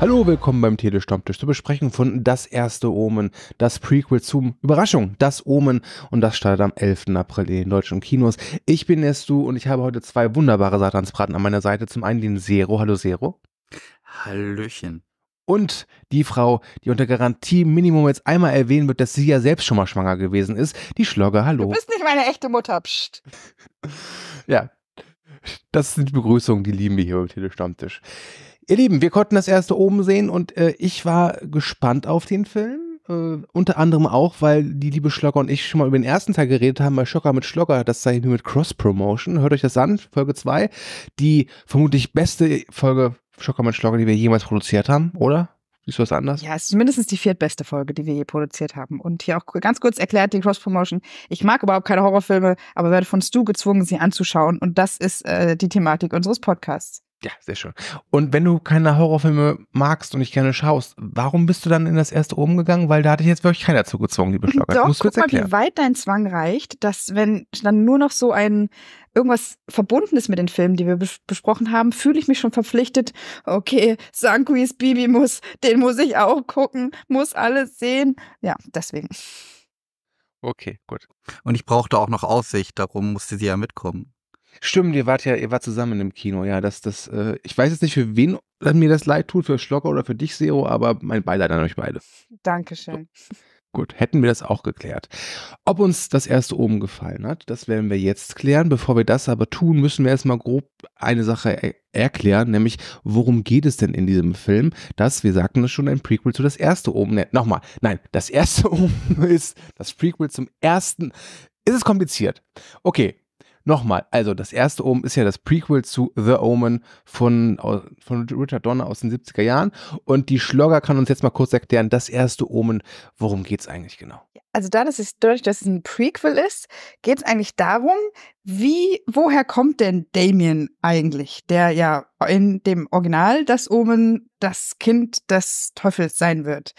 Hallo, willkommen beim Tele-Stammtisch zur Besprechung von Das Erste Omen, das Prequel zum Überraschung, Das Omen, und das startet am 11. April in den deutschen Kinos. Ich bin Nestu und ich habe heute zwei wunderbare Satansbraten an meiner Seite. Zum einen den Zero, hallo Zero. Hallöchen. Und die Frau, die unter Garantie Minimum jetzt einmal erwähnen wird, dass sie ja selbst schon mal schwanger gewesen ist, die Schlogger, hallo. Du bist nicht meine echte Mutter, pst. Ja, das sind Begrüßungen, die lieben wir hier beim Tele-Stammtisch. Ihr Lieben, wir konnten Das Erste Omen sehen und ich war gespannt auf den Film, unter anderem auch, weil die liebe Schlogger und ich schon mal über den ersten Teil geredet haben, bei Schocker mit Schlogger, das sei mit Cross-Promotion, hört euch das an, Folge 2, die vermutlich beste Folge Schocker mit Schlogger, die wir jemals produziert haben, oder? Siehst du das anders? Ja, es ist mindestens die viertbeste Folge, die wir je produziert haben. Und hier auch ganz kurz erklärt, die Cross-Promotion. Ich mag überhaupt keine Horrorfilme, aber werde von Stu gezwungen, sie anzuschauen. Und das ist die Thematik unseres Podcasts. Ja, sehr schön. Und wenn du keine Horrorfilme magst und nicht gerne schaust, warum bist du dann in Das Erste Omen gegangen? Weil da hatte ich jetzt wirklich keiner dazu gezwungen, liebe Schlogger. Doch, guck mal, wie weit dein Zwang reicht, dass wenn dann nur noch so ein irgendwas verbunden ist mit den Filmen, die wir besprochen haben, fühle ich mich schon verpflichtet, okay, Sankuis Bibi muss, den muss ich auch gucken, muss alles sehen. Ja, deswegen. Okay, gut. Und ich brauchte auch noch Aussicht, darum musste sie ja mitkommen. Stimmt, ihr wart zusammen im Kino, ja, ich weiß jetzt nicht, für wen mir das leid tut, für Schlogger oder für dich, Zero, aber mein Beileid an euch beide. Dankeschön. So. Gut, hätten wir das auch geklärt. Ob uns Das Erste Omen gefallen hat, das werden wir jetzt klären. Bevor wir das aber tun, müssen wir erstmal grob eine Sache erklären, nämlich worum geht es denn in diesem Film? Wir sagten das schon, ein Prequel zu Das Erste Omen. Das Erste Omen ist das Prequel zum ersten. Ist es kompliziert? Okay. Nochmal, also Das Erste Omen ist ja das Prequel zu The Omen von Richard Donner aus den 70er Jahren. Und die Schlogger kann uns jetzt mal kurz erklären, Das Erste Omen, worum geht es eigentlich genau? Also dadurch, dass es ein Prequel ist, geht es eigentlich darum, woher kommt denn Damien eigentlich, der ja in dem Original Das Omen das Kind des Teufels sein wird.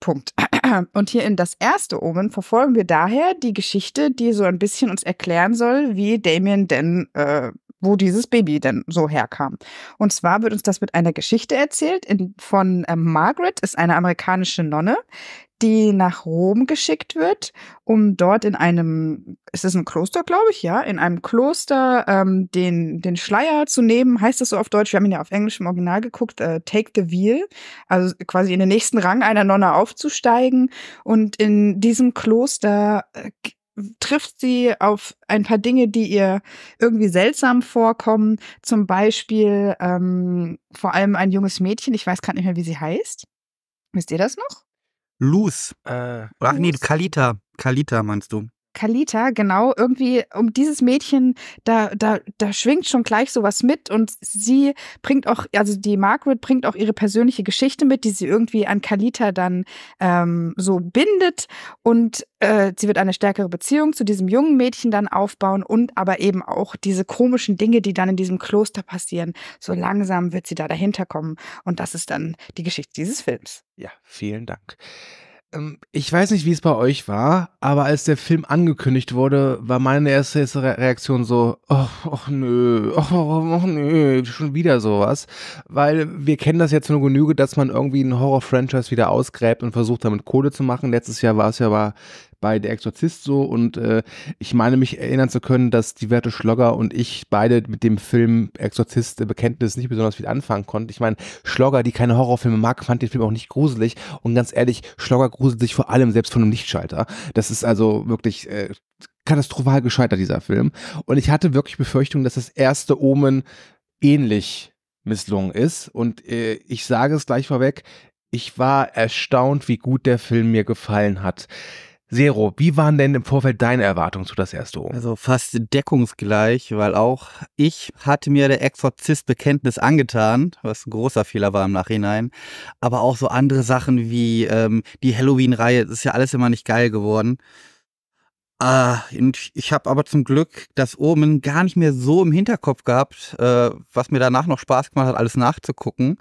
Punkt. Und hier in Das Erste Omen verfolgen wir daher die Geschichte, die so ein bisschen uns erklären soll, wie Damien denn, wo dieses Baby denn so herkam. Und zwar wird uns das mit einer Geschichte erzählt von Margaret, ist eine amerikanische Nonne, die nach Rom geschickt wird, um dort in einem, es ist ein Kloster, glaube ich, ja, in einem Kloster den Schleier zu nehmen, heißt das so auf Deutsch, wir haben ihn ja auf Englisch im Original geguckt, Take the Veil, also quasi in den nächsten Rang einer Nonne aufzusteigen, und in diesem Kloster trifft sie auf ein paar Dinge, die ihr irgendwie seltsam vorkommen, zum Beispiel vor allem ein junges Mädchen, ich weiß gerade nicht mehr, wie sie heißt, wisst ihr das noch? Luz. Ach nee, Kalita. Kalita meinst du? Kalita, genau. Irgendwie um dieses Mädchen, da schwingt schon gleich sowas mit, und sie bringt auch, also die Margaret bringt auch ihre persönliche Geschichte mit, die sie irgendwie an Kalita dann so bindet, und sie wird eine stärkere Beziehung zu diesem jungen Mädchen dann aufbauen, und aber eben auch diese komischen Dinge, die dann in diesem Kloster passieren. So langsam wird sie da dahinter kommen, und das ist dann die Geschichte dieses Films. Ja, vielen Dank. Ich weiß nicht, wie es bei euch war, aber als der Film angekündigt wurde, war meine erste Reaktion so, oh nö, schon wieder sowas. Weil wir kennen das jetzt nur Genüge, dass man irgendwie ein Horror-Franchise wieder ausgräbt und versucht, damit Kohle zu machen. Letztes Jahr war es ja bei Der Exorzist so, und ich meine mich erinnern zu können, dass die werte Schlogger und ich beide mit dem Film Exorzist Bekenntnis nicht besonders viel anfangen konnten. Ich meine, Schlogger, die keine Horrorfilme mag, fand den Film auch nicht gruselig, und ganz ehrlich, Schlogger gruselt sich vor allem selbst von einem Lichtschalter. Das ist also wirklich katastrophal gescheitert, dieser Film. Und ich hatte wirklich Befürchtungen, dass Das Erste Omen ähnlich misslungen ist. Und ich sage es gleich vorweg, ich war erstaunt, wie gut der Film mir gefallen hat. Zero, wie waren denn im Vorfeld deine Erwartungen zu Das Erste Omen? Also fast deckungsgleich, weil auch ich hatte mir Der Exorzist Bekenntnis angetan, was ein großer Fehler war im Nachhinein, aber auch so andere Sachen wie die Halloween-Reihe, das ist ja alles immer nicht geil geworden. Ich habe aber zum Glück das Omen gar nicht mehr so im Hinterkopf gehabt, was mir danach noch Spaß gemacht hat, alles nachzugucken.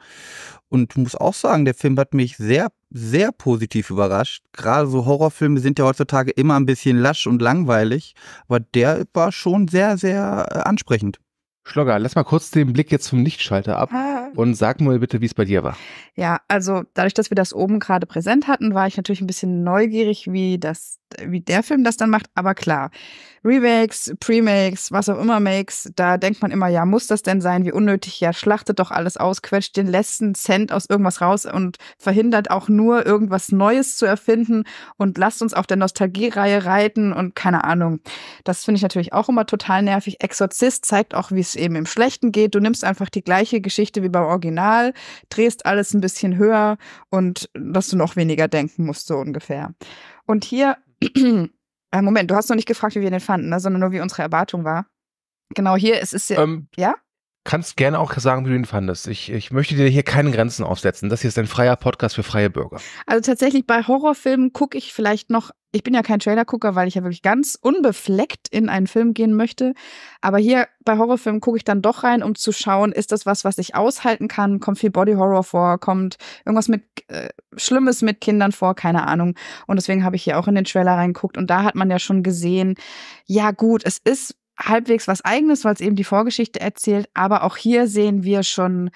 Und muss auch sagen, der Film hat mich sehr, sehr positiv überrascht. Gerade so Horrorfilme sind ja heutzutage immer ein bisschen lasch und langweilig, aber der war schon sehr, sehr ansprechend. Schlogger, lass mal kurz den Blick jetzt vom Lichtschalter ab und sag mal bitte, wie es bei dir war. Ja, also dadurch, dass wir das oben gerade präsent hatten, war ich natürlich ein bisschen neugierig, wie der Film das dann macht. Aber klar, Remakes, Premakes, was auch immer Makes, da denkt man immer, ja, muss das denn sein? Wie unnötig, ja, schlachtet doch alles aus, quetscht den letzten Cent aus irgendwas raus und verhindert auch nur, irgendwas Neues zu erfinden und lasst uns auf der Nostalgie-Reihe reiten und keine Ahnung. Das finde ich natürlich auch immer total nervig. Exorzist zeigt auch, wie es eben im Schlechten geht. Du nimmst einfach die gleiche Geschichte wie beim Original, drehst alles ein bisschen höher und dass du noch weniger denken musst, so ungefähr. Und hier, Moment, du hast noch nicht gefragt, wie wir den fanden, ne? Sondern nur, wie unsere Erwartung war. Genau, hier, es ist ja, ja? Kannst gerne auch sagen, wie du ihn fandest. Ich möchte dir hier keine Grenzen aufsetzen. Das hier ist ein freier Podcast für freie Bürger. Also tatsächlich, bei Horrorfilmen gucke ich vielleicht noch, ich bin ja kein Trailer-Gucker, weil ich ja wirklich ganz unbefleckt in einen Film gehen möchte. Aber hier bei Horrorfilmen gucke ich dann doch rein, um zu schauen, ist das was, was ich aushalten kann? Kommt viel Body-Horror vor? Kommt irgendwas mit Schlimmes mit Kindern vor? Keine Ahnung. Und deswegen habe ich hier auch in den Trailer reingeguckt. Und da hat man ja schon gesehen, ja gut, es ist halbwegs was Eigenes, weil es eben die Vorgeschichte erzählt, aber auch hier sehen wir schon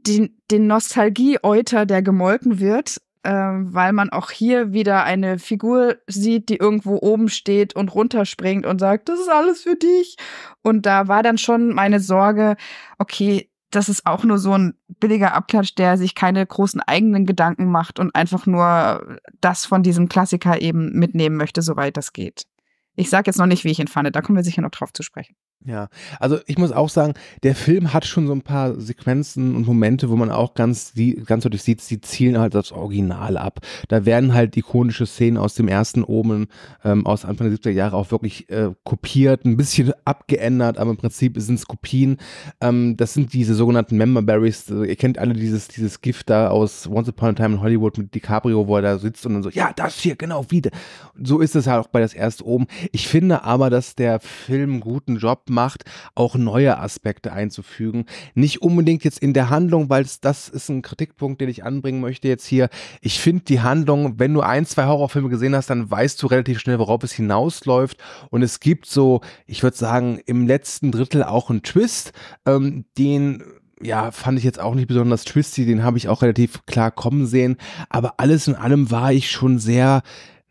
den Nostalgie-Euter, der gemolken wird, weil man auch hier wieder eine Figur sieht, die irgendwo oben steht und runterspringt und sagt, das ist alles für dich. Und da war dann schon meine Sorge, okay, das ist auch nur so ein billiger Abklatsch, der sich keine großen eigenen Gedanken macht und einfach nur das von diesem Klassiker eben mitnehmen möchte, soweit das geht. Ich sage jetzt noch nicht, wie ich ihn fand, da kommen wir sicher noch drauf zu sprechen. Ja, also ich muss auch sagen, der Film hat schon so ein paar Sequenzen und Momente, wo man auch ganz deutlich sieht, sie zielen halt das Original ab. Da werden halt ikonische Szenen aus dem ersten Omen aus Anfang der 70er Jahre auch wirklich kopiert, ein bisschen abgeändert, aber im Prinzip sind es Kopien. Das sind diese sogenannten Memberberries. Also ihr kennt alle dieses Gift da aus Once Upon a Time in Hollywood mit DiCaprio, wo er da sitzt und dann so, ja, das hier, genau, wieder. So ist es halt auch bei Das Erste Omen. Ich finde aber, dass der Film einen guten Job macht, auch neue Aspekte einzufügen. Nicht unbedingt jetzt in der Handlung, weil das ist ein Kritikpunkt, den ich anbringen möchte jetzt hier. Ich finde die Handlung, wenn du ein, zwei Horrorfilme gesehen hast, dann weißt du relativ schnell, worauf es hinausläuft. Und es gibt so, ich würde sagen, im letzten Drittel auch einen Twist, den... Ja, fand ich jetzt auch nicht besonders twisty, den habe ich auch relativ klar kommen sehen. Aber alles in allem war ich schon sehr,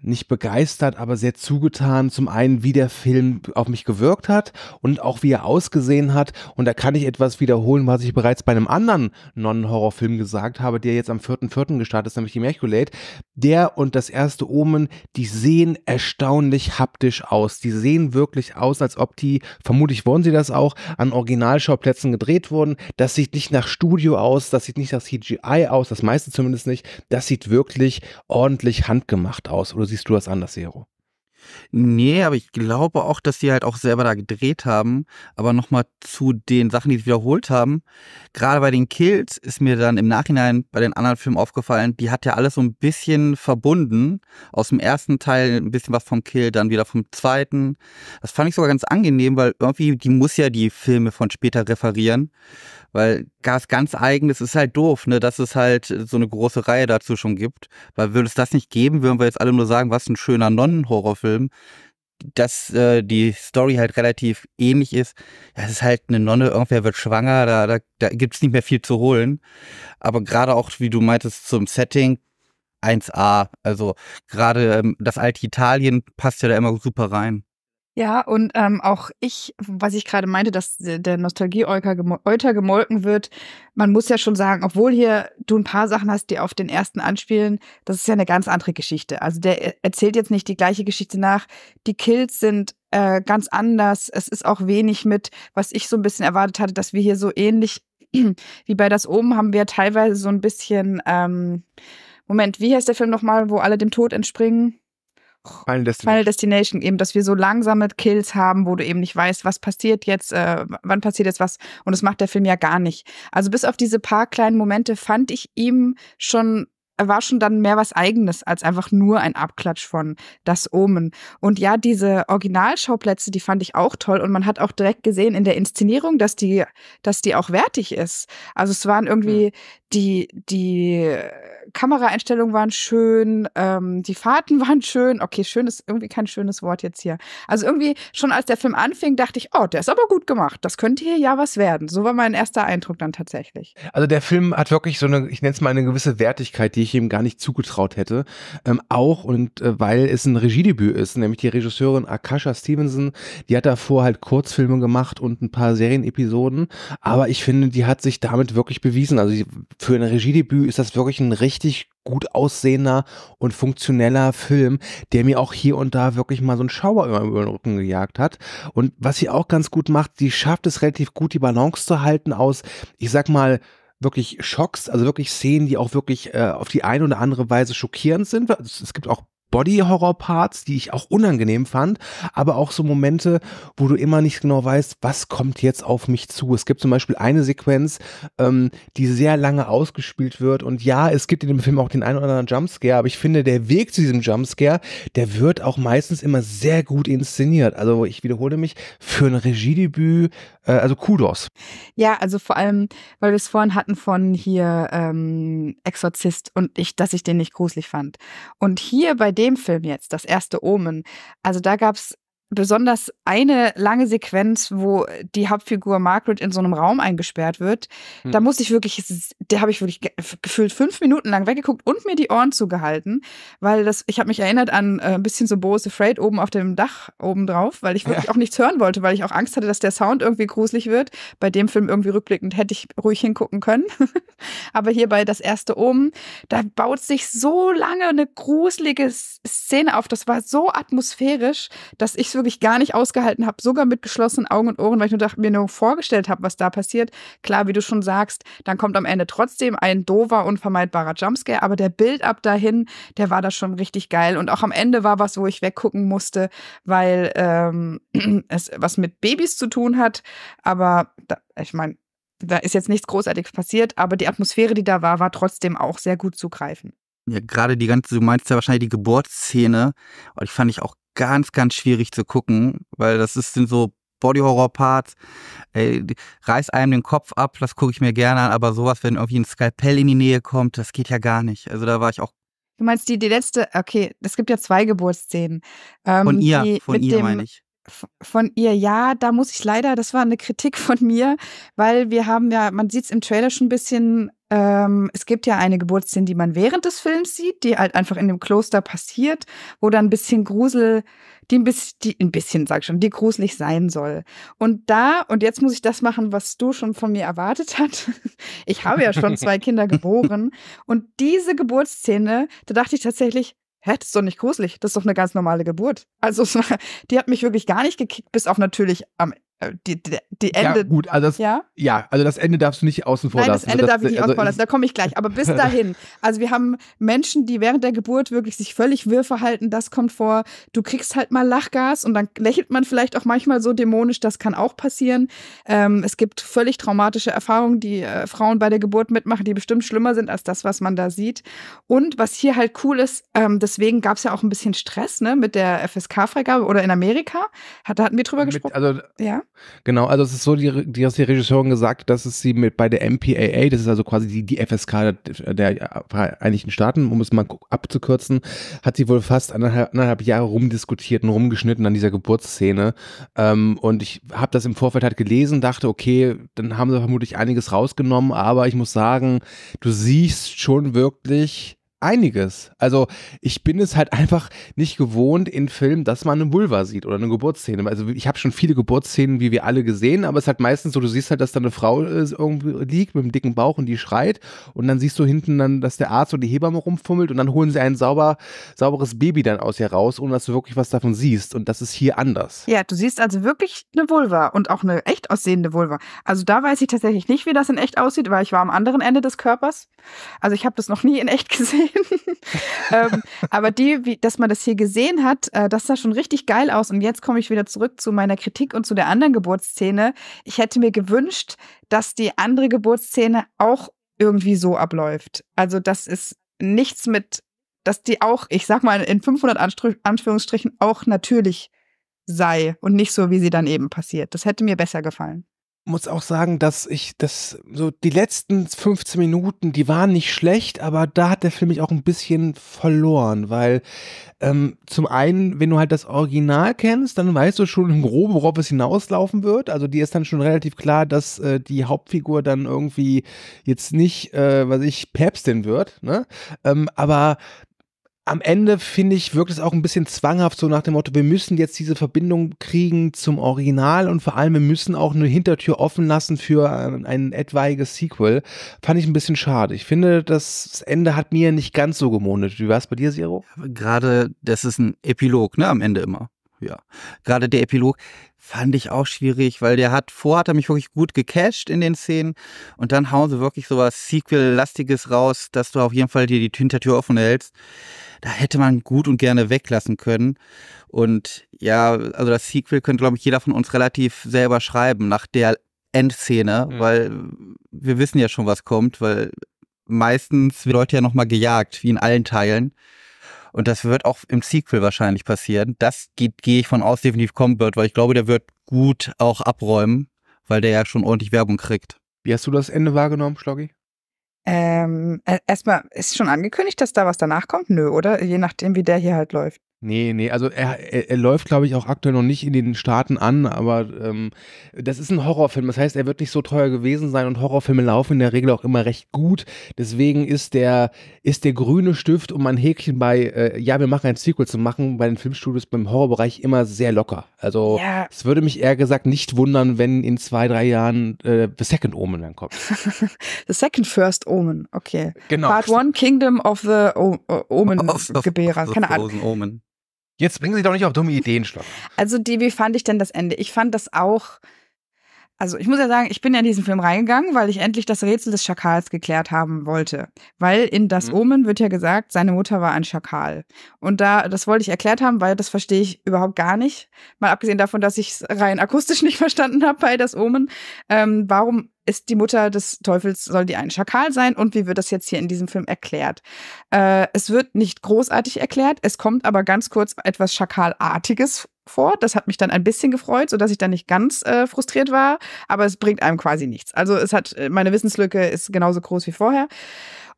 nicht begeistert, aber sehr zugetan. Zum einen, wie der Film auf mich gewirkt hat und auch wie er ausgesehen hat. Und da kann ich etwas wiederholen, was ich bereits bei einem anderen Non-Horror-Film gesagt habe, der jetzt am 4.4. gestartet ist, nämlich Immaculate. Der und Das Erste Omen, die sehen erstaunlich haptisch aus. Die sehen wirklich aus, als ob die, vermutlich wollen sie das auch, an Originalschauplätzen gedreht wurden. Das sieht nicht nach Studio aus, das sieht nicht nach CGI aus, das meiste zumindest nicht. Das sieht wirklich ordentlich handgemacht aus. Oder siehst du das anders, Jero? Nee, aber ich glaube auch, dass sie halt auch selber da gedreht haben. Aber nochmal zu den Sachen, die sie wiederholt haben. Gerade bei den Kills ist mir dann im Nachhinein bei den anderen Filmen aufgefallen, die hat ja alles so ein bisschen verbunden. Aus dem ersten Teil ein bisschen was vom Kill, dann wieder vom zweiten. Das fand ich sogar ganz angenehm, weil irgendwie, die muss ja die Filme von später referieren. Weil ganz Eigenes ist halt doof, ne, dass es halt so eine große Reihe dazu schon gibt. Weil würde es das nicht geben, würden wir jetzt alle nur sagen, was ein schöner Nonnen-Horrorfilm. Dass die Story halt relativ ähnlich ist. Ja, es ist halt eine Nonne, irgendwer wird schwanger, da gibt es nicht mehr viel zu holen. Aber gerade auch, wie du meintest, zum Setting 1A. Also gerade das alte Italien passt ja da immer super rein. Ja, und auch ich, was ich gerade meinte, dass der Nostalgie-Euter gemolken wird, man muss ja schon sagen, obwohl hier du ein paar Sachen hast, die auf den ersten anspielen, das ist ja eine ganz andere Geschichte. Also der erzählt jetzt nicht die gleiche Geschichte nach. Die Kills sind ganz anders. Es ist auch wenig mit, was ich so ein bisschen erwartet hatte, dass wir hier so ähnlich wie bei Das Omen haben wir teilweise so ein bisschen, Moment, wie heißt der Film nochmal, wo alle dem Tod entspringen? Final Destination, eben, dass wir so langsame Kills haben, wo du eben nicht weißt, was passiert jetzt, wann passiert jetzt was, und das macht der Film ja gar nicht. Also bis auf diese paar kleinen Momente fand ich ihm schon war schon dann mehr was Eigenes als einfach nur ein Abklatsch von Das Omen. Und ja, diese Originalschauplätze, die fand ich auch toll. Und man hat auch direkt gesehen in der Inszenierung, dass die auch wertig ist. Also es waren irgendwie die Kameraeinstellungen waren schön, die Fahrten waren schön. Okay, schön ist irgendwie kein schönes Wort jetzt hier. Also irgendwie schon als der Film anfing, dachte ich, oh, der ist aber gut gemacht. Das könnte hier ja was werden. So war mein erster Eindruck dann tatsächlich. Also der Film hat wirklich so eine, ich nenne es mal eine gewisse Wertigkeit, die ich ihm gar nicht zugetraut hätte. Weil es ein Regiedebüt ist, nämlich die Regisseurin Arkasha Stevenson, die hat davor halt Kurzfilme gemacht und ein paar Serienepisoden. Aber ich finde, die hat sich damit wirklich bewiesen. Also für ein Regiedebüt ist das wirklich ein richtig gut aussehender und funktioneller Film, der mir auch hier und da wirklich mal so einen Schauer über den Rücken gejagt hat. Und was sie auch ganz gut macht, die schafft es relativ gut, die Balance zu halten aus, ich sag mal, wirklich Schocks, also wirklich Szenen, die auch wirklich auf die eine oder andere Weise schockierend sind. Es gibt auch Body-Horror-Parts, die ich auch unangenehm fand, aber auch so Momente, wo du immer nicht genau weißt, was kommt jetzt auf mich zu. Es gibt zum Beispiel eine Sequenz, die sehr lange ausgespielt wird und ja, es gibt in dem Film auch den einen oder anderen Jumpscare, aber ich finde, der Weg zu diesem Jumpscare, der wird auch meistens immer sehr gut inszeniert. Also ich wiederhole mich, für ein Regiedebüt, also Kudos. Ja, also vor allem, weil wir es vorhin hatten von hier Exorzist und dass ich den nicht gruselig fand. Und hier bei dem Film jetzt, Das erste Omen, also da gab es besonders eine lange Sequenz, wo die Hauptfigur Margaret in so einem Raum eingesperrt wird. Da musste ich wirklich, da habe ich wirklich gefühlt 5 Minuten lang weggeguckt und mir die Ohren zugehalten, weil das, ich habe mich erinnert an ein bisschen so Bo's Afraid oben auf dem Dach oben drauf, weil ich wirklich auch nichts hören wollte, weil ich auch Angst hatte, dass der Sound irgendwie gruselig wird. Bei dem Film irgendwie rückblickend hätte ich ruhig hingucken können. Aber hier bei Das erste Omen, da baut sich so lange eine gruselige Szene auf. Das war so atmosphärisch, dass ich so wirklich gar nicht ausgehalten habe, sogar mit geschlossenen Augen und Ohren, weil ich mir nur vorgestellt habe, was da passiert. Klar, wie du schon sagst, dann kommt am Ende trotzdem ein doofer, unvermeidbarer Jumpscare, aber der Build-up dahin, der war da schon richtig geil und auch am Ende war was, wo ich weggucken musste, weil es was mit Babys zu tun hat, aber da ist jetzt nichts Großartiges passiert, aber die Atmosphäre, die da war, war trotzdem auch sehr gut zu greifen. Ja, gerade die ganze, du meinst ja wahrscheinlich die Geburtsszene, aber die fand ich auch ganz, ganz schwierig zu gucken, weil das sind so Body-Horror-Parts, reiß einem den Kopf ab, das gucke ich mir gerne an, aber sowas, wenn irgendwie ein Skalpell in die Nähe kommt, das geht ja gar nicht. Also da war ich auch. Du meinst die letzte, okay, es gibt ja 2 Geburtsszenen. Von ihr meine ich. Von ihr, ja, da muss ich leider, das war eine Kritik von mir, weil wir haben ja, man sieht es im Trailer schon ein bisschen, es gibt ja eine Geburtsszene, die man während des Films sieht, die halt einfach in dem Kloster passiert, wo dann ein bisschen Grusel, die gruselig sein soll. Und jetzt muss ich das machen, was du schon von mir erwartet hast. Ich habe ja schon 2 Kinder geboren und diese Geburtsszene, da dachte ich tatsächlich, hä, das ist doch nicht gruselig, das ist doch eine ganz normale Geburt. Also die hat mich wirklich gar nicht gekickt, bis auf natürlich die Ende. Ja, gut, also das Ende darfst du nicht außen vor lassen. Nein, das Ende darf ich nicht außen vor lassen, da komme ich gleich. Aber bis dahin, also wir haben Menschen, die während der Geburt wirklich sich völlig wirr verhalten, das kommt vor. Du kriegst halt mal Lachgas und dann lächelt man vielleicht auch manchmal so dämonisch, das kann auch passieren. Es gibt völlig traumatische Erfahrungen, die Frauen bei der Geburt mitmachen, die bestimmt schlimmer sind als das, was man da sieht. Und was hier halt cool ist, deswegen gab es ja auch ein bisschen Stress, ne, mit der FSK-Freigabe oder in Amerika. Da hatten wir drüber gesprochen. Also, ja. Genau, also es ist so, die Regisseurin gesagt, dass es sie bei der MPAA, das ist also quasi die FSK der Vereinigten Staaten, um es mal abzukürzen, hat sie wohl fast 1,5 Jahre rumdiskutiert und rumgeschnitten an dieser Geburtsszene. Und ich habe das im Vorfeld halt gelesen, dachte, okay, dann haben sie vermutlich einiges rausgenommen, aber ich muss sagen, du siehst schon wirklich einiges. Also ich bin es halt einfach nicht gewohnt in Filmen, dass man eine Vulva sieht oder eine Geburtsszene. Also ich habe schon viele Geburtsszenen, wie wir alle gesehen, aber es ist halt meistens so, du siehst halt, dass da eine Frau irgendwie liegt mit einem dicken Bauch und die schreit und dann siehst du hinten dann, dass der Arzt oder die Hebamme rumfummelt und dann holen sie ein sauberes Baby dann aus ihr raus, ohne dass du wirklich was davon siehst und das ist hier anders. Ja, du siehst also wirklich eine Vulva und auch eine echt aussehende Vulva. Also da weiß ich tatsächlich nicht, wie das in echt aussieht, weil ich war am anderen Ende des Körpers. Also ich habe das noch nie in echt gesehen. Aber dass man das hier gesehen hat, das sah schon richtig geil aus. Und jetzt komme ich wieder zurück zu meiner Kritik und zu der anderen Geburtsszene. Ich hätte mir gewünscht, dass die andere Geburtsszene auch irgendwie so abläuft. Also das ist nichts mit, dass die auch, ich sag mal in 500 Anführungsstrichen, auch natürlich sei und nicht so, wie sie dann eben passiert. Das hätte mir besser gefallen. Muss auch sagen, dass ich das so die letzten 15 Minuten, die waren nicht schlecht, aber da hat der Film mich auch ein bisschen verloren, weil zum einen, wenn du halt das Original kennst, dann weißt du schon im Groben, worauf es hinauslaufen wird. Also dir ist dann schon relativ klar, dass die Hauptfigur dann irgendwie jetzt nicht, Päpstin wird, ne? Aber am Ende, finde ich, wirkt es auch ein bisschen zwanghaft, so nach dem Motto, wir müssen jetzt diese Verbindung kriegen zum Original und vor allem, wir müssen auch eine Hintertür offen lassen für ein etwaiges Sequel. Fand ich ein bisschen schade. Ich finde, das Ende hat mir nicht ganz so gemundet. Wie war es bei dir, Siro? Gerade, das ist ein Epilog, ne, am Ende immer. Ja, gerade der Epilog fand ich auch schwierig, weil hat er mich wirklich gut gecasht in den Szenen und dann hauen sie wirklich sowas Sequel-lastiges raus, dass du auf jeden Fall dir die Hintertür offen hältst. Da hätte man gut und gerne weglassen können. Und ja, also das Sequel könnte, glaube ich, jeder von uns relativ selber schreiben nach der Endszene, weil wir wissen ja schon, was kommt, weil meistens wird Leute ja nochmal gejagt, wie in allen Teilen. Und das wird auch im Sequel wahrscheinlich passieren. Das gehe ich von aus, definitiv kommen wird, weil ich glaube, der wird gut auch abräumen, weil der ja schon ordentlich Werbung kriegt. Wie hast du das Ende wahrgenommen, Schloggi? Erstmal, ist schon angekündigt, dass da was danach kommt? Nö, oder? Je nachdem, wie der hier halt läuft. Nee, also er läuft, glaube ich, auch aktuell noch nicht in den Staaten an, aber das ist ein Horrorfilm, das heißt, er wird nicht so teuer gewesen sein und Horrorfilme laufen in der Regel auch immer recht gut, deswegen ist der grüne Stift, um ein Häkchen bei, ja, wir machen ein Sequel zu machen, bei den Filmstudios beim Horrorbereich immer sehr locker. Also ja. Es würde mich eher gesagt nicht wundern, wenn in 2-3 Jahren The Second Omen dann kommt. The Second First Omen, okay. Genau. Part 1 Kingdom of the Omen-Gebärer, keine Ahnung. Jetzt bringen Sie doch nicht auf dumme Ideen, Schlogger. Also, wie fand ich denn das Ende? Ich fand das auch, also ich muss ja sagen, ich bin ja in diesen Film reingegangen, weil ich endlich das Rätsel des Schakals geklärt haben wollte. Weil in Das Omen wird ja gesagt, seine Mutter war ein Schakal. Und das wollte ich erklärt haben, weil das verstehe ich überhaupt gar nicht. Mal abgesehen davon, dass ich es rein akustisch nicht verstanden habe bei Das Omen. Warum ist die Mutter des Teufels, soll die ein Schakal sein? Und wie wird das jetzt hier in diesem Film erklärt? Es wird nicht großartig erklärt, es kommt aber ganz kurz etwas Schakalartiges vor. Das hat mich dann ein bisschen gefreut, sodass ich dann nicht ganz frustriert war, aber es bringt einem quasi nichts. Also meine Wissenslücke ist genauso groß wie vorher.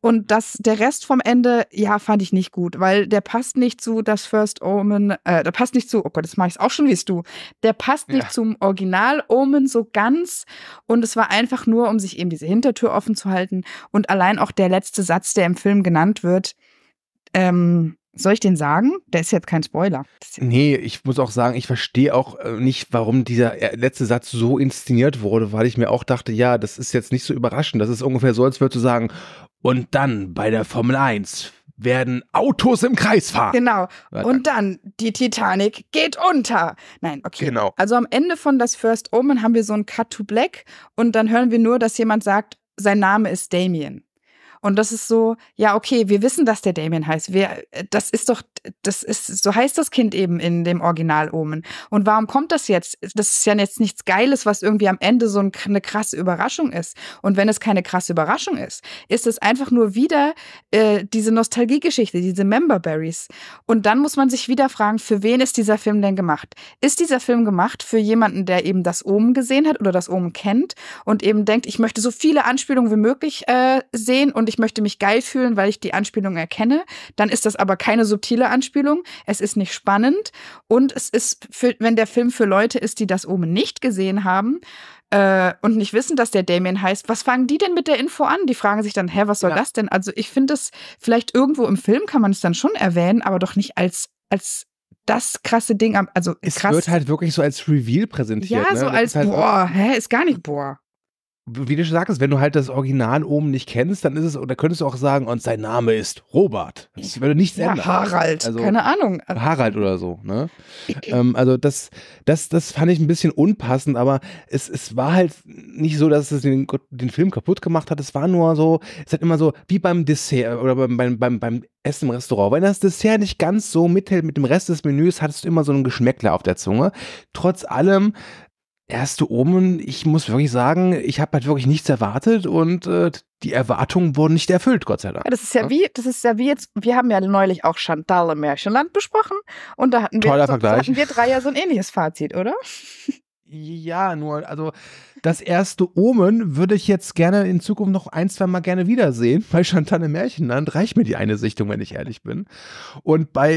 Und der Rest vom Ende, ja, fand ich nicht gut, weil der passt nicht zu Das First Omen, der passt nicht zu, oh Gott, das mache ich auch schon wie es du, der passt nicht zum Original Omen so ganz und es war einfach nur, um sich eben diese Hintertür offen zu halten und allein auch der letzte Satz, der im Film genannt wird, soll ich den sagen? Der ist jetzt kein Spoiler. Nee, ich muss auch sagen, ich verstehe auch nicht, warum dieser letzte Satz so inszeniert wurde, weil ich mir auch dachte, ja, das ist jetzt nicht so überraschend. Das ist ungefähr so, als würdest du sagen, und dann bei der Formel 1 werden Autos im Kreis fahren. Genau. Und dann, die Titanic geht unter. Nein, okay. Genau. Also am Ende von Das First Omen haben wir so ein Cut to Black und dann hören wir nur, dass jemand sagt, sein Name ist Damien. Und das ist so, ja, okay, wir wissen, dass der Damien heißt. So heißt das Kind eben in dem Original Omen. Und warum kommt das jetzt? Das ist ja jetzt nichts Geiles, was irgendwie am Ende so eine krasse Überraschung ist. Und wenn es keine krasse Überraschung ist, ist es einfach nur wieder diese Nostalgiegeschichte, diese Memberberries. Und dann muss man sich wieder fragen, für wen ist dieser Film denn gemacht? Ist dieser Film gemacht für jemanden, der eben Das Omen gesehen hat oder Das Omen kennt und eben denkt, ich möchte so viele Anspielungen wie möglich sehen und ich möchte mich geil fühlen, weil ich die Anspielung erkenne, dann ist das aber keine subtile Anspielung, es ist nicht spannend und es ist, wenn der Film für Leute ist, die Das Omen nicht gesehen haben und nicht wissen, dass der Damien heißt, was fangen die denn mit der Info an? Die fragen sich dann, hä, was soll das denn? Also ich finde es, vielleicht irgendwo im Film kann man es dann schon erwähnen, aber doch nicht als das krasse Ding. Also krass. Es wird halt wirklich so als Reveal präsentiert. Ja, ne? So als, halt boah, hä, ist gar nicht boah. Wie du schon sagst, wenn du halt das Original Omen nicht kennst, dann ist es, oder könntest du auch sagen, und sein Name ist Robert. Das würde nichts ändern. Harald, also, keine Ahnung. Harald oder so, ne? Also das fand ich ein bisschen unpassend, aber es war halt nicht so, dass es den Film kaputt gemacht hat. Es war nur so, es hat immer so, wie beim Dessert oder beim Essen im Restaurant. Wenn das Dessert nicht ganz so mithält mit dem Rest des Menüs, hattest du immer so einen Geschmäckler auf der Zunge. Trotz allem, Erste Omen, ich muss wirklich sagen, ich habe halt wirklich nichts erwartet und die Erwartungen wurden nicht erfüllt, Gott sei Dank. Ja, das ist ja wie jetzt, wir haben ja neulich auch Chantal im Märchenland besprochen und da hatten wir, drei ja so ein ähnliches Fazit, oder? Ja, nur, also das erste Omen würde ich jetzt gerne in Zukunft noch ein, zwei Mal gerne wiedersehen. Bei Chantal im Märchenland reicht mir die eine Sichtung, wenn ich ehrlich bin. Und bei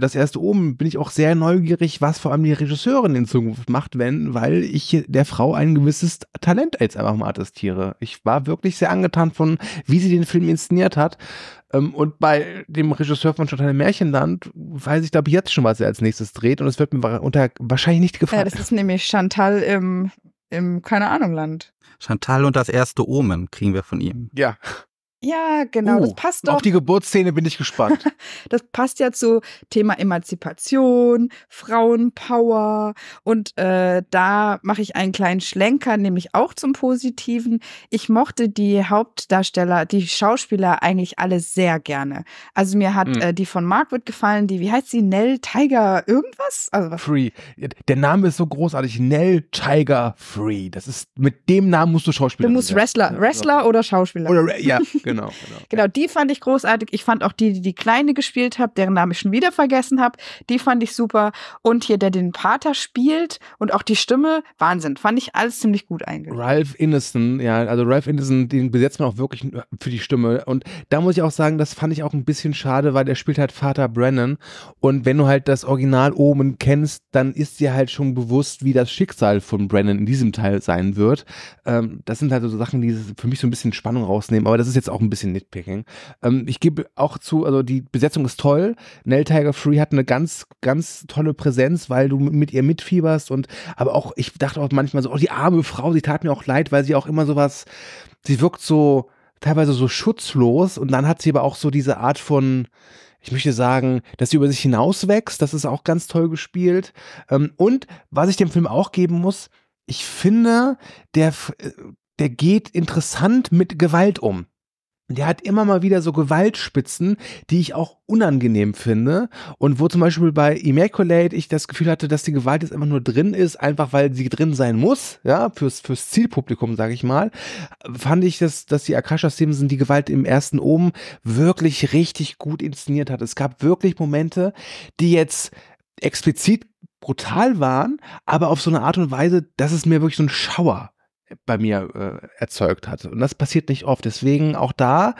das erste Omen bin ich auch sehr neugierig, was vor allem die Regisseurin in Zukunft macht, weil ich der Frau ein gewisses Talent jetzt einfach mal attestiere. Ich war wirklich sehr angetan von, wie sie den Film inszeniert hat. Und bei dem Regisseur von Chantal im Märchenland weiß ich, glaube ich, jetzt schon, was er als nächstes dreht. Und es wird mir wahrscheinlich nicht gefallen. Ja, das ist nämlich Chantal im Keine-Ahnung-Land. Chantal und das erste Omen kriegen wir von ihm. Ja. Ja, genau, das passt doch. Auf die Geburtsszene bin ich gespannt. Das passt ja zu Thema Emanzipation, Frauenpower und da mache ich einen kleinen Schlenker, nämlich auch zum Positiven. Ich mochte die Hauptdarsteller, die Schauspieler eigentlich alle sehr gerne. Also mir hat die von Margaret gefallen, die, wie heißt sie, Nell Tiger irgendwas? Also Free. Der Name ist so großartig, Nell Tiger Free. Das ist, mit dem Namen musst du Schauspieler. Du musst Wrestler oder Schauspieler. Oder, ja, Genau, die fand ich großartig. Ich fand auch die Kleine gespielt hat, deren Namen ich schon wieder vergessen habe. Die fand ich super. Und hier, der den Pater spielt und auch die Stimme, Wahnsinn. Fand ich alles ziemlich gut eingesetzt. Ralph Ineson, ja, also Ralph Ineson, den besetzt man auch wirklich für die Stimme. Und da muss ich auch sagen, das fand ich auch ein bisschen schade, weil der spielt halt Vater Brennan. Und wenn du halt das Original Omen kennst, dann ist dir halt schon bewusst, wie das Schicksal von Brennan in diesem Teil sein wird. Das sind halt so Sachen, die für mich so ein bisschen Spannung rausnehmen. Aber das ist jetzt auch ein bisschen Nitpicking. Ich gebe auch zu, also die Besetzung ist toll. Nell Tiger Free hat eine ganz, ganz tolle Präsenz, weil du mit ihr mitfieberst und aber auch, ich dachte auch manchmal so, oh, die arme Frau, sie tat mir auch leid, weil sie auch immer sowas, sie wirkt so teilweise so schutzlos und dann hat sie aber auch so diese Art von, ich möchte sagen, dass sie über sich hinauswächst, das ist auch ganz toll gespielt. Und was ich dem Film auch geben muss, ich finde, der geht interessant mit Gewalt um. Der hat immer mal wieder so Gewaltspitzen, die ich auch unangenehm finde und wo zum Beispiel bei Immaculate ich das Gefühl hatte, dass die Gewalt jetzt immer nur drin ist, einfach weil sie drin sein muss, ja, fürs Zielpublikum, sage ich mal, fand ich, dass die Arkasha Stevenson die Gewalt im ersten Omen wirklich richtig gut inszeniert hat. Es gab wirklich Momente, die jetzt explizit brutal waren, aber auf so eine Art und Weise, dass es mir wirklich so einen Schauer bei mir erzeugt hatte. Und das passiert nicht oft. Deswegen auch da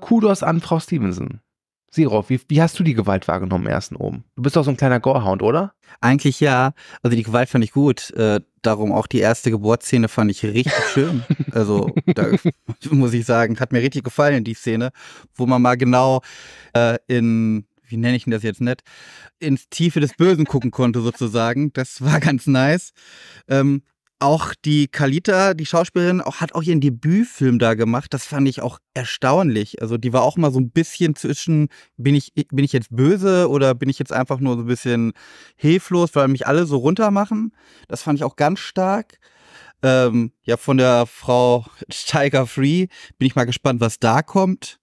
Kudos an Frau Stevenson. Sirov, wie hast du die Gewalt wahrgenommen im ersten Omen? Du bist doch so ein kleiner Gorehound, oder? Eigentlich ja. Also die Gewalt fand ich gut. Darum auch die erste Geburtsszene fand ich richtig schön. Also da muss ich sagen, hat mir richtig gefallen, die Szene, wo man mal genau wie nenne ich denn das jetzt nett, ins Tiefe des Bösen gucken konnte sozusagen. Das war ganz nice. Auch die Kalita, die Schauspielerin, hat auch ihren Debütfilm da gemacht. Das fand ich auch erstaunlich. Also die war auch mal so ein bisschen zwischen, bin ich jetzt böse oder bin ich jetzt einfach nur so ein bisschen hilflos, weil mich alle so runter machen. Das fand ich auch ganz stark. Ja, von der Frau Tiger Free bin ich mal gespannt, was da kommt.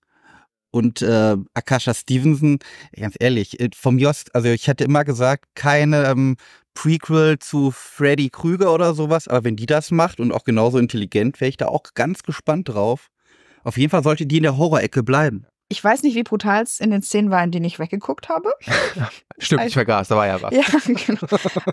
Und Arkasha Stevenson, ganz ehrlich, vom Jost, also ich hätte immer gesagt, keine Prequel zu Freddy Krüger oder sowas, aber wenn die das macht und auch genauso intelligent, wäre ich da auch ganz gespannt drauf. Auf jeden Fall sollte die in der Horror-Ecke bleiben. Ich weiß nicht, wie brutal es in den Szenen war, in denen ich weggeguckt habe. Stimmt, ich vergaß, da war ja was. Ja, genau.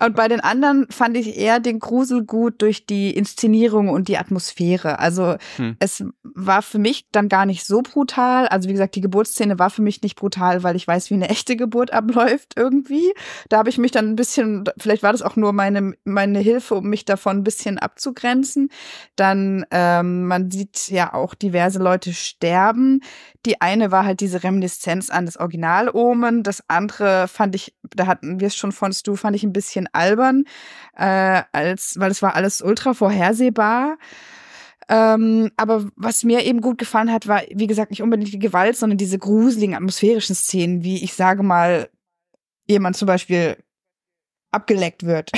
Und bei den anderen fand ich eher den Grusel gut durch die Inszenierung und die Atmosphäre. Also es war für mich dann gar nicht so brutal. Also wie gesagt, die Geburtsszene war für mich nicht brutal, weil ich weiß, wie eine echte Geburt abläuft irgendwie. Da habe ich mich dann ein bisschen, vielleicht war das auch nur meine Hilfe, um mich davon ein bisschen abzugrenzen. Dann, man sieht ja auch diverse Leute sterben. Die eine war halt diese Reminiszenz an das Original-Omen. Das andere fand ich, da hatten wir es schon von Stu, fand ich ein bisschen albern, weil es war alles ultra vorhersehbar. Aber was mir eben gut gefallen hat, war, wie gesagt, nicht unbedingt die Gewalt, sondern diese gruseligen, atmosphärischen Szenen, wie, ich sage mal, jemand zum Beispiel abgeleckt wird.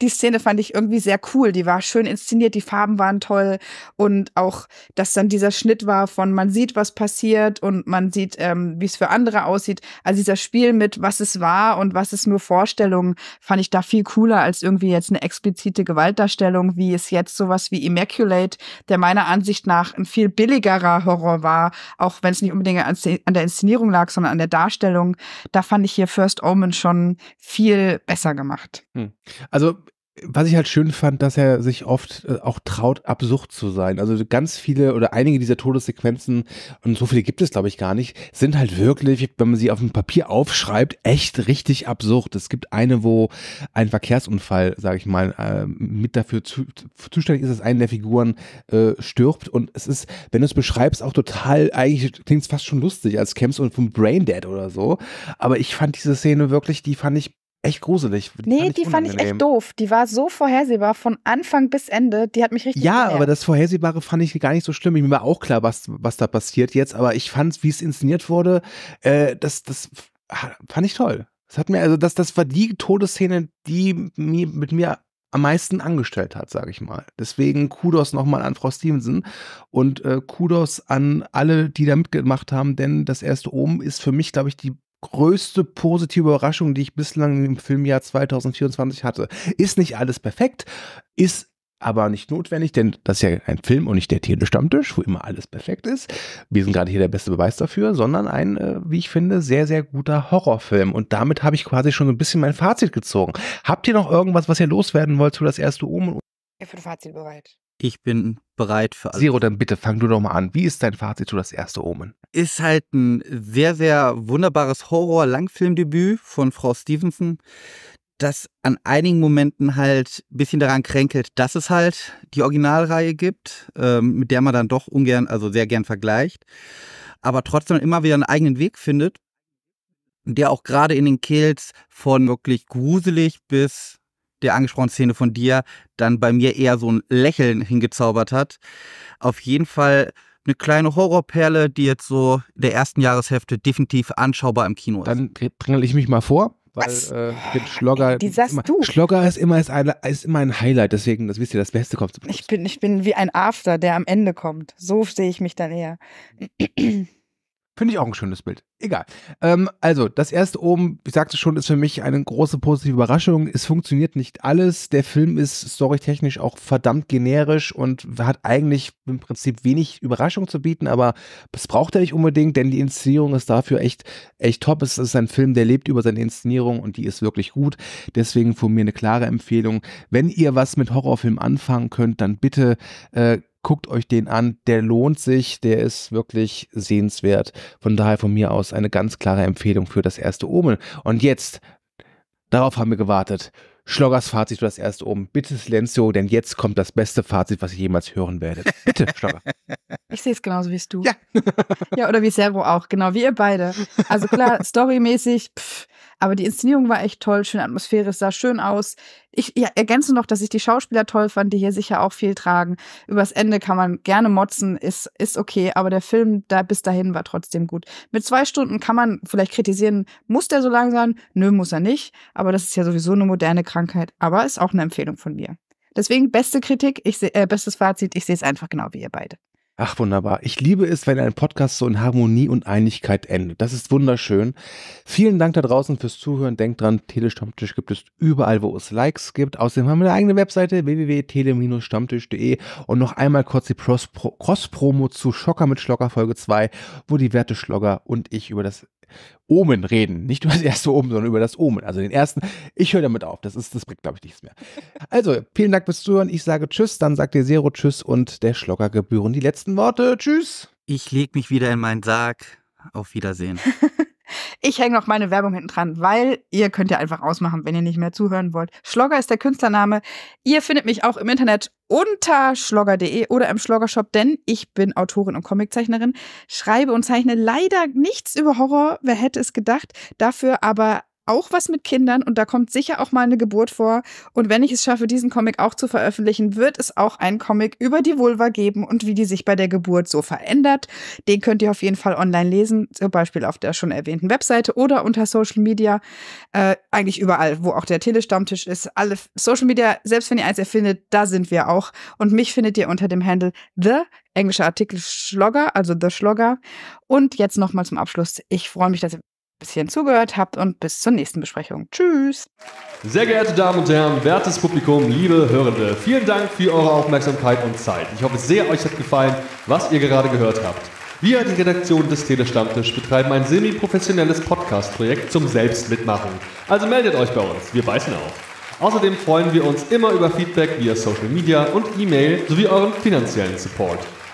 die Szene fand ich irgendwie sehr cool. Die war schön inszeniert, die Farben waren toll und auch, dass dann dieser Schnitt war von man sieht, was passiert und man sieht, wie es für andere aussieht. Also dieser Spiel mit, was es war und was es nur Vorstellungen, fand ich da viel cooler als irgendwie jetzt eine explizite Gewaltdarstellung, wie es jetzt sowas wie Immaculate, der meiner Ansicht nach ein viel billigerer Horror war, auch wenn es nicht unbedingt an der Inszenierung lag, sondern an der Darstellung. Da fand ich hier First Omen schon viel besser gemacht. Also was ich halt schön fand, dass er sich oft auch traut, absurd zu sein. Also ganz viele oder einige dieser Todessequenzen, und so viele gibt es, glaube ich, gar nicht, sind halt wirklich, wenn man sie auf dem Papier aufschreibt, echt richtig absurd. Es gibt eine, wo ein Verkehrsunfall, sage ich mal, mit dafür zuständig ist, dass eine der Figuren stirbt. Und es ist, wenn du es beschreibst, auch total, eigentlich klingt es fast schon lustig, als kämpfst und vom Braindead oder so. Aber ich fand diese Szene wirklich, die fand ich echt gruselig. Die fand ich echt doof. Die war so vorhersehbar von Anfang bis Ende. Die hat mich richtig genervt. Aber das Vorhersehbare fand ich gar nicht so schlimm. Mir war auch klar, was da passiert jetzt. Aber ich fand, wie es inszeniert wurde, das fand ich toll. Das hat mir, also das war die Todesszene, die mit mir am meisten angestellt hat, sage ich mal. Deswegen Kudos nochmal an Frau Stevenson und Kudos an alle, die da mitgemacht haben, denn das erste Omen ist für mich, glaube ich, die größte positive Überraschung, die ich bislang im Filmjahr 2024 hatte. Ist nicht alles perfekt, ist aber nicht notwendig, denn das ist ja ein Film und nicht der Tele-Stammtisch, wo immer alles perfekt ist. Wir sind gerade hier der beste Beweis dafür, sondern ein, wie ich finde, sehr, sehr guter Horrorfilm. Und damit habe ich quasi schon so ein bisschen mein Fazit gezogen. Habt ihr noch irgendwas, was ihr loswerden wollt zu das erste Omen? Ich bin Fazit bereit. Ich bin bereit für alles. Zero, dann bitte fang du doch mal an. Wie ist dein Fazit zu das erste Omen? Ist halt ein sehr, sehr wunderbares Horror-Langfilmdebüt von Frau Stevenson, das an einigen Momenten halt ein bisschen daran kränkelt, dass es halt die Originalreihe gibt, mit der man dann doch ungern, also sehr gern vergleicht, aber trotzdem immer wieder einen eigenen Weg findet, der auch gerade in den Kills von wirklich gruselig bis der angesprochenen Szene von dir dann bei mir eher so ein Lächeln hingezaubert hat. Auf jeden Fall eine kleine Horrorperle, die jetzt so in der ersten Jahreshälfte definitiv anschaubar im Kino ist. Dann drängel ich mich mal vor, weil Schlogger ist immer ein Highlight, deswegen, das wisst ihr, das Beste kommt zum Schluss. Ich bin wie ein After, der am Ende kommt. So sehe ich mich dann eher. Finde ich auch ein schönes Bild. Egal. Also, das erste Omen, ich sagte schon, ist für mich eine große positive Überraschung. Es funktioniert nicht alles. Der Film ist storytechnisch auch verdammt generisch und hat eigentlich im Prinzip wenig Überraschung zu bieten, aber das braucht er nicht unbedingt, denn die Inszenierung ist dafür echt top. Es ist ein Film, der lebt über seine Inszenierung und die ist wirklich gut. Deswegen von mir eine klare Empfehlung. Wenn ihr was mit Horrorfilmen anfangen könnt, dann bitte guckt euch den an, der lohnt sich, der ist wirklich sehenswert. Von daher von mir aus eine ganz klare Empfehlung für das erste Omen. Und jetzt, darauf haben wir gewartet, Schloggers Fazit für das erste Omen. Bitte Silencio, denn jetzt kommt das beste Fazit, was ihr jemals hören werdet. Bitte, Schlogger. Ich sehe es genauso wie du. Ja. Ja, oder wie Servo auch, genau, wie ihr beide. Also klar, storymäßig, aber die Inszenierung war echt toll, schöne Atmosphäre, es sah schön aus. Ich ergänze noch, dass ich die Schauspieler toll fand, die hier sicher auch viel tragen. Übers Ende kann man gerne motzen, ist okay, aber der Film da bis dahin war trotzdem gut. Mit 2 Stunden kann man vielleicht kritisieren, muss der so lang sein? Nö, muss er nicht, aber das ist ja sowieso eine moderne Krankheit, aber ist auch eine Empfehlung von mir. Deswegen beste Kritik, bestes Fazit, ich sehe es einfach genau wie ihr beide. Ach, wunderbar. Ich liebe es, wenn ein Podcast so in Harmonie und Einigkeit endet. Das ist wunderschön. Vielen Dank da draußen fürs Zuhören. Denkt dran, Tele-Stammtisch gibt es überall, wo es Likes gibt. Außerdem haben wir eine eigene Webseite, www.tele-stammtisch.de. Und noch einmal kurz die Cross-Promo zu Schocker mit Schlogger Folge 2, wo die werte Schlogger und ich über das Omen reden. Nicht über das erste Omen, sondern über das Omen. Also den ersten. Ich höre damit auf. Das bringt, glaube ich, nichts mehr. Also, vielen Dank fürs Zuhören. Ich sage Tschüss, dann sagt der Zero Tschüss und der Schlogger gebühren die letzten Worte. Tschüss. Ich lege mich wieder in meinen Sarg. Auf Wiedersehen. Ich hänge noch meine Werbung hinten dran, weil ihr könnt ja einfach ausmachen, wenn ihr nicht mehr zuhören wollt. Schlogger ist der Künstlername. Ihr findet mich auch im Internet unter schlogger.de oder im Schloggershop, denn ich bin Autorin und Comiczeichnerin, schreibe und zeichne leider nichts über Horror, wer hätte es gedacht, dafür aber auch was mit Kindern und da kommt sicher auch mal eine Geburt vor. Und wenn ich es schaffe, diesen Comic auch zu veröffentlichen, wird es auch einen Comic über die Vulva geben und wie die sich bei der Geburt so verändert. Den könnt ihr auf jeden Fall online lesen, zum Beispiel auf der schon erwähnten Webseite oder unter Social Media. Eigentlich überall, wo auch der Tele-Stammtisch ist. Alle Social Media, selbst wenn ihr eins erfindet, da sind wir auch. Und mich findet ihr unter dem Handle The, englischer Artikel Schlogger, also The Schlogger. Und jetzt nochmal zum Abschluss. Ich freue mich, dass ihr bisschen zugehört habt und bis zur nächsten Besprechung. Tschüss! Sehr geehrte Damen und Herren, wertes Publikum, liebe Hörende, vielen Dank für eure Aufmerksamkeit und Zeit. Ich hoffe sehr, euch hat gefallen, was ihr gerade gehört habt. Wir, die Redaktion des Tele-Stammtisch, betreiben ein semi-professionelles Podcast-Projekt zum Selbstmitmachen. Also meldet euch bei uns, wir beißen auf. Außerdem freuen wir uns immer über Feedback via Social Media und E-Mail sowie euren finanziellen Support.